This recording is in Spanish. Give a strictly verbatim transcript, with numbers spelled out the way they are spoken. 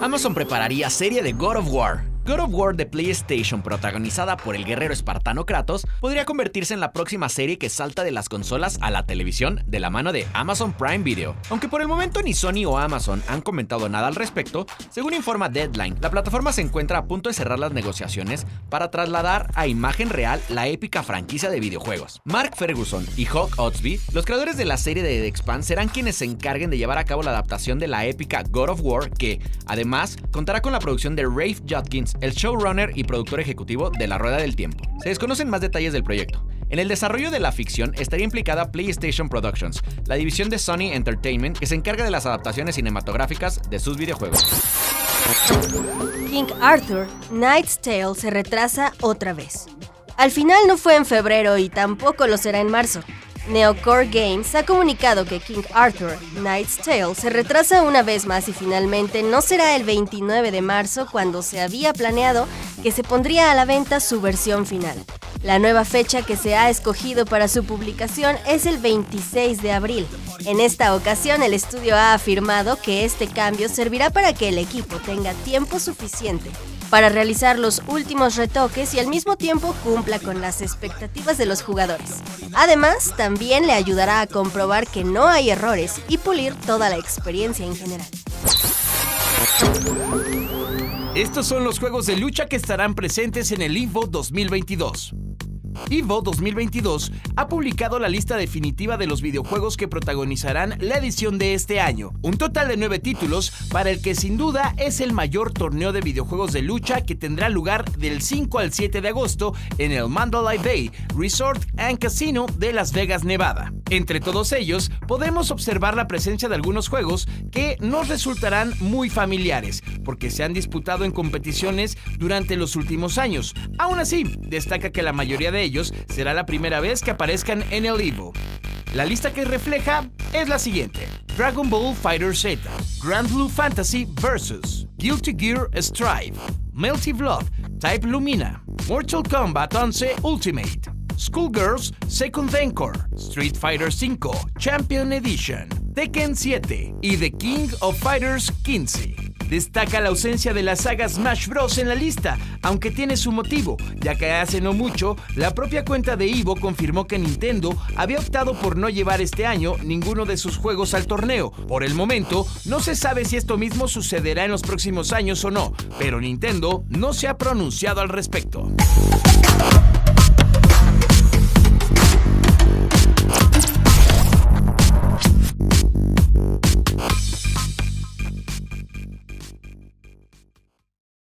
Amazon prepararía serie de God of War. God of War de PlayStation, protagonizada por el guerrero espartano Kratos, podría convertirse en la próxima serie que salta de las consolas a la televisión de la mano de Amazon Prime Video. Aunque por el momento ni Sony o Amazon han comentado nada al respecto, según informa Deadline, la plataforma se encuentra a punto de cerrar las negociaciones para trasladar a imagen real la épica franquicia de videojuegos. Mark Ferguson y Hawk Otsby, los creadores de la serie de The Expanse, serán quienes se encarguen de llevar a cabo la adaptación de la épica God of War, que, además, contará con la producción de Rafe Judkins, el showrunner y productor ejecutivo de La Rueda del Tiempo. Se desconocen más detalles del proyecto. En el desarrollo de la ficción estaría implicada PlayStation Productions, la división de Sony Entertainment que se encarga de las adaptaciones cinematográficas de sus videojuegos. King Arthur: Knight's Tale se retrasa otra vez. Al final no fue en febrero y tampoco lo será en marzo. Neo Core Games ha comunicado que King Arthur: Knight's Tale se retrasa una vez más y finalmente no será el veintinueve de marzo, cuando se había planeado que se pondría a la venta su versión final. La nueva fecha que se ha escogido para su publicación es el veintiséis de abril. En esta ocasión, el estudio ha afirmado que este cambio servirá para que el equipo tenga tiempo suficiente para realizar los últimos retoques y al mismo tiempo cumpla con las expectativas de los jugadores. Además, también le ayudará a comprobar que no hay errores y pulir toda la experiencia en general. Estos son los juegos de lucha que estarán presentes en el EVO dos mil veintidós. EVO dos mil veintidós ha publicado la lista definitiva de los videojuegos que protagonizarán la edición de este año. Un total de nueve títulos para el que sin duda es el mayor torneo de videojuegos de lucha, que tendrá lugar del cinco al siete de agosto en el Mandalay Bay Resort and Casino de Las Vegas, Nevada. Entre todos ellos podemos observar la presencia de algunos juegos que nos resultarán muy familiares porque se han disputado en competiciones durante los últimos años. Aún así, destaca que la mayoría de ellos ellos será la primera vez que aparezcan en el EVO. La lista que refleja es la siguiente: Dragon Ball Fighter Z, Grand Blue Fantasy Versus, Guilty Gear Strive, Melty Blood Type Lumina, Mortal Kombat once Ultimate, Schoolgirls Second Encore, Street Fighter cinco Champion Edition, Tekken siete y The King of Fighters quince. Destaca la ausencia de la saga Smash Bros en la lista, aunque tiene su motivo, ya que hace no mucho la propia cuenta de Evo confirmó que Nintendo había optado por no llevar este año ninguno de sus juegos al torneo. Por el momento, no se sabe si esto mismo sucederá en los próximos años o no, pero Nintendo no se ha pronunciado al respecto.